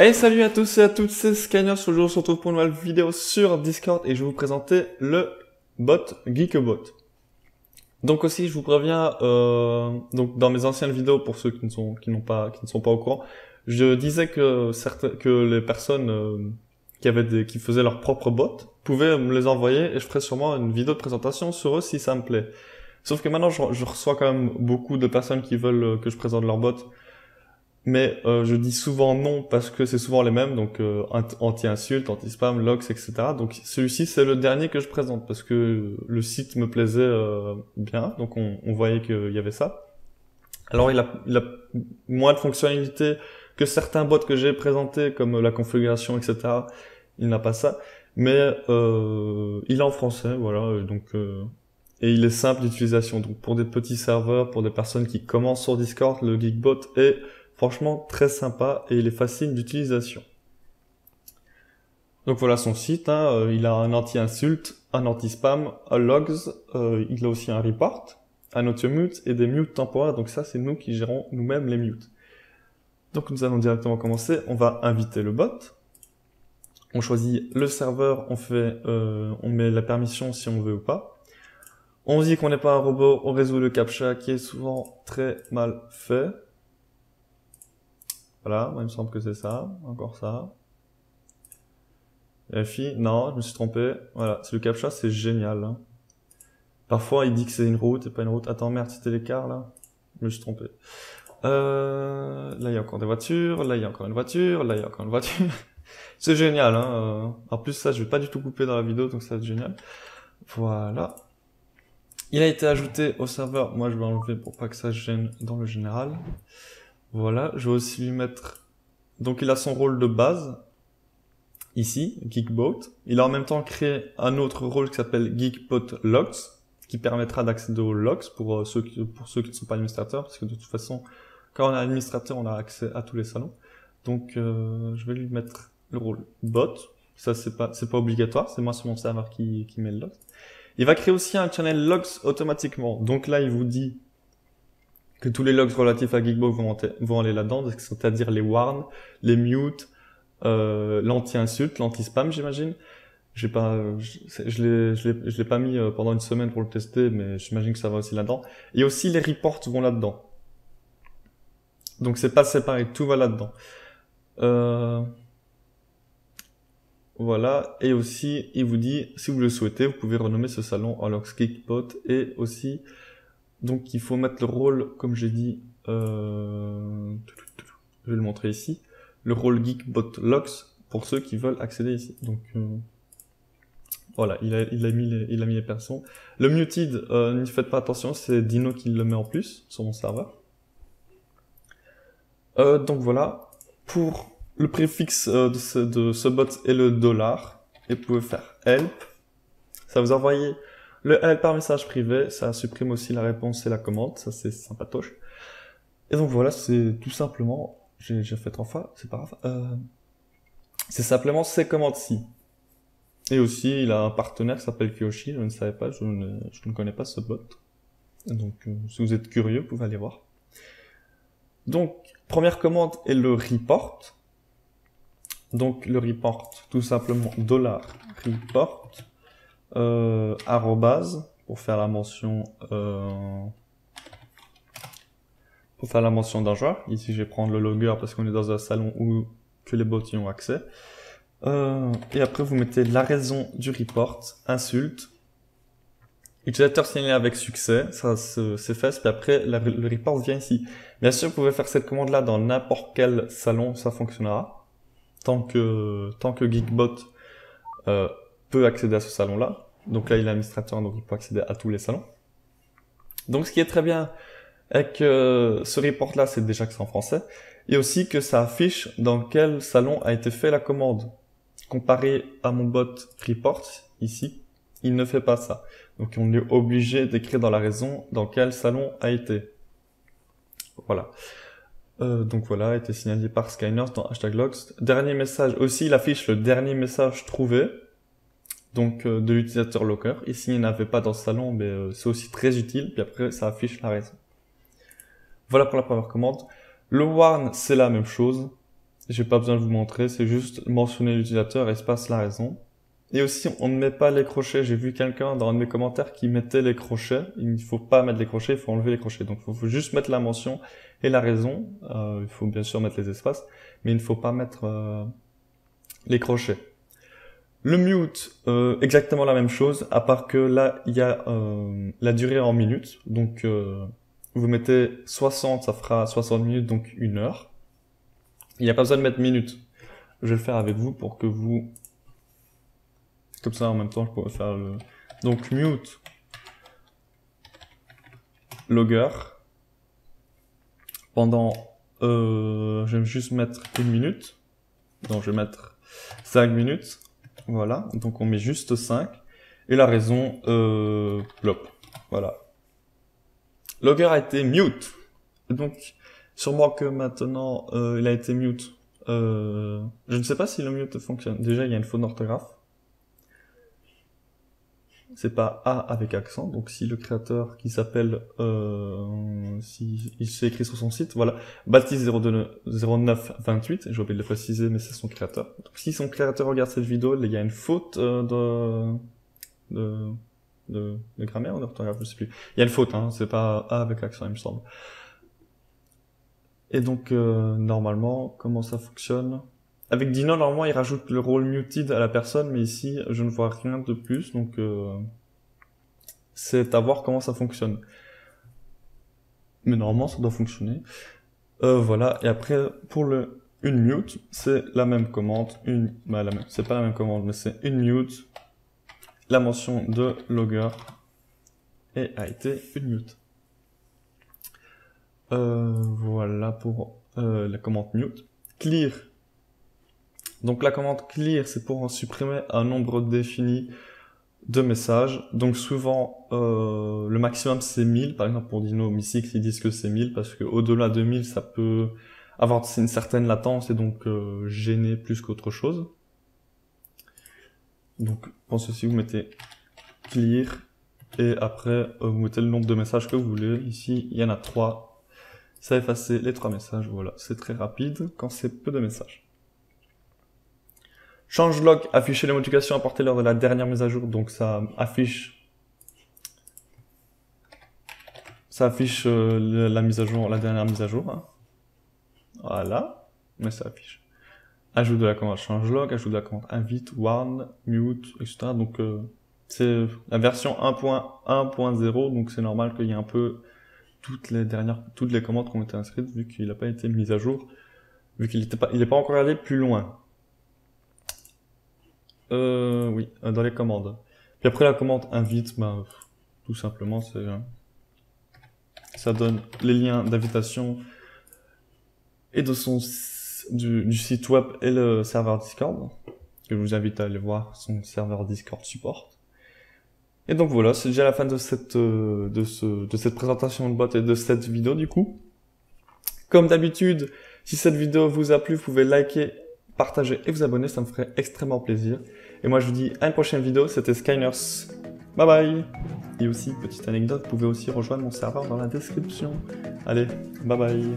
Hey, salut à tous et à toutes, c'est Skyners. Aujourd'hui, on se retrouve pour une nouvelle vidéo sur Discord et je vais vous présenter le bot GeekBot. Donc aussi, je vous préviens, donc dans mes anciennes vidéos, pour ceux qui ne sont pas au courant, je disais que les personnes qui faisaient leurs propres bots pouvaient me les envoyer et je ferai sûrement une vidéo de présentation sur eux si ça me plaît. Sauf que maintenant, je reçois quand même beaucoup de personnes qui veulent que je présente leurs bots. Mais je dis souvent non parce que c'est souvent les mêmes, donc anti-insulte, anti-spam, lox, etc. Donc celui-ci, c'est le dernier que je présente parce que le site me plaisait bien, donc on voyait qu'il y avait ça. Alors il a moins de fonctionnalités que certains bots que j'ai présentés, comme la configuration, etc. Il n'a pas ça, mais il est en français, voilà, donc... Et il est simple d'utilisation, donc pour des petits serveurs, pour des personnes qui commencent sur Discord, le GeekBot est... franchement très sympa et il est facile d'utilisation. Donc voilà son site, hein. Il a un anti-insulte, un anti-spam, un logs, il a aussi un report, un auto-mute et des mutes temporaires, donc ça c'est nous qui gérons nous-mêmes les mutes. Donc nous allons directement commencer, on va inviter le bot, on choisit le serveur, on met la permission si on veut ou pas. On dit qu'on n'est pas un robot, on résout le captcha qui est souvent très mal fait. Voilà, il me semble que c'est ça, encore ça. FI, non, je me suis trompé. Voilà, c'est le captcha, c'est génial. Hein. Parfois, il dit que c'est une route et pas une route. Attends, merde, c'était l'écart, là. Je me suis trompé. Là, il y a encore des voitures. Là, il y a encore une voiture. Là, il y a encore une voiture. C'est génial. Hein. En plus, ça, je vais pas du tout couper dans la vidéo, donc ça va être génial. Voilà. Il a été ajouté au serveur. Moi, je vais enlever pour pas que ça gêne dans le général. Voilà, je vais aussi lui mettre... Donc il a son rôle de base, ici, GeekBot. Il a en même temps créé un autre rôle qui s'appelle GeekBotLogs, qui permettra d'accéder aux logs pour ceux qui ne sont pas administrateurs, parce que de toute façon, quand on est administrateur, on a accès à tous les salons. Donc je vais lui mettre le rôle bot. Ça, c'est pas obligatoire, c'est moi sur mon serveur qui met le logs. Il va créer aussi un channel logs automatiquement. Donc là, il vous dit... que tous les logs relatifs à GeekBot vont aller là-dedans, c'est-à-dire les warns, les mutes, l'anti-insulte, l'anti-spam, j'imagine. J'ai pas, je l'ai pas mis pendant une semaine pour le tester, mais j'imagine que ça va aussi là-dedans. Et aussi les reports vont là-dedans. Donc c'est pas séparé, tout va là-dedans. Voilà. Et aussi, il vous dit, si vous le souhaitez, vous pouvez renommer ce salon en logs GeekBot et aussi. Donc il faut mettre le rôle, comme j'ai dit, je vais le montrer ici, le rôle GeekBotLogs pour ceux qui veulent accéder ici. Donc voilà, il a mis les personnes. Le muted, n'y faites pas attention, c'est Dino qui le met en plus sur mon serveur. Donc voilà, pour le préfixe de ce bot est le $, et vous pouvez faire help, ça vous envoyez... Le help par message privé, ça supprime aussi la réponse et la commande, ça c'est sympatoche. Et donc voilà, c'est tout simplement, j'ai fait 3 fois, c'est pas grave, c'est simplement ces commandes-ci. Et aussi, il a un partenaire qui s'appelle Kyoshi, je ne savais pas, je ne connais pas ce bot. Donc si vous êtes curieux, vous pouvez aller voir. Donc, première commande est le report. Donc le report, tout simplement, $report. Arrobase pour faire la mention d'un joueur. Ici je vais prendre le logger parce qu'on est dans un salon où que les bots y ont accès, et après vous mettez la raison du report, insulte, utilisateur signalé avec succès, ça c'est fait, puis après le report vient ici. Bien sûr vous pouvez faire cette commande là dans n'importe quel salon, ça fonctionnera tant que GeekBot peut accéder à ce salon-là. Donc là, il est administrateur, donc il peut accéder à tous les salons. Donc ce qui est très bien avec ce report-là, c'est déjà que c'est en français, et aussi que ça affiche dans quel salon a été fait la commande. Comparé à mon bot report, ici, il ne fait pas ça. Donc on est obligé d'écrire dans la raison dans quel salon a été. Voilà. Donc voilà, a été signalé par Skyners dans #logs. Dernier message, aussi il affiche le dernier message trouvé, donc de l'utilisateur locker. Ici il n'avait pas dans ce salon, mais c'est aussi très utile, puis après ça affiche la raison. Voilà pour la première commande. Le warn c'est la même chose, J'ai pas besoin de vous montrer, c'est juste mentionner l'utilisateur, espace la raison. Et aussi, on ne met pas les crochets. J'ai vu quelqu'un dans un de mes commentaires qui mettait les crochets. Il ne faut pas mettre les crochets, il faut enlever les crochets. Donc, il faut juste mettre la mention et la raison. Il faut bien sûr mettre les espaces, mais il ne faut pas mettre les crochets. Le mute, exactement la même chose, à part que là, il y a la durée en minutes. Donc, vous mettez 60, ça fera 60 minutes, donc une heure. Il n'y a pas besoin de mettre minutes. Je vais le faire avec vous pour que vous... Comme ça, en même temps, je pourrais faire le... Donc, mute logger pendant... je vais juste mettre une minute. Non, je vais mettre 5 minutes. Voilà, donc on met juste 5. Et la raison, plop. Voilà. Logger a été mute. Et donc, sûrement que maintenant, il a été mute. Je ne sais pas si le mute fonctionne. Déjà, il y a une faute d'orthographe. C'est pas A avec accent, donc si le créateur qui s'appelle, si il s'est écrit sur son site, voilà, Baptiste0928, j'ai oublié de le préciser, mais c'est son créateur. Donc si son créateur regarde cette vidéo, il y a une faute de grammaire ou d'orthographe, je sais plus. Il y a une faute, hein, c'est pas A avec accent, il me semble. Et donc, normalement, comment ça fonctionne? Avec Dino, normalement, il rajoute le rôle muted à la personne, mais ici, je ne vois rien de plus, donc c'est à voir comment ça fonctionne. Mais normalement, ça doit fonctionner. Voilà, et après, pour le une mute, c'est la même commande, une... Bah, c'est pas la même commande, mais c'est une mute, la mention de logger, et a été une mute. Voilà pour la commande mute. Clear. Donc la commande clear, c'est pour en supprimer un nombre défini de messages. Donc souvent, le maximum c'est 1000. Par exemple pour Dino, MySix, ils disent que c'est 1000 parce qu'au-delà de 1000, ça peut avoir une certaine latence et donc gêner plus qu'autre chose. Donc pour ceci, vous mettez clear et après vous mettez le nombre de messages que vous voulez. Ici, il y en a 3. Ça va effacer les 3 messages. Voilà, c'est très rapide quand c'est peu de messages. Changelog, afficher les modifications apportées lors de la dernière mise à jour, donc ça affiche la mise à jour, la dernière mise à jour, hein. Voilà, mais ça affiche. Ajoute de la commande changelog, ajoute de la commande invite, warn, mute, etc. Donc c'est la version 1.1.0, donc c'est normal qu'il y ait un peu toutes les commandes qui ont été inscrites vu qu'il n'a pas été mis à jour, vu qu'il n'est pas encore allé plus loin. Oui, dans les commandes. Puis après la commande invite, bah, tout simplement, c'est ça donne les liens d'invitation et de son du site web et le serveur Discord. Je vous invite à aller voir son serveur Discord support. Et donc voilà, c'est déjà la fin de cette présentation de bot et de cette vidéo du coup. Comme d'habitude, si cette vidéo vous a plu, vous pouvez liker, partagez et vous abonner, ça me ferait extrêmement plaisir. Et moi je vous dis à une prochaine vidéo, c'était Skyners. Bye bye. Et aussi, petite anecdote, vous pouvez aussi rejoindre mon serveur dans la description. Allez, bye bye.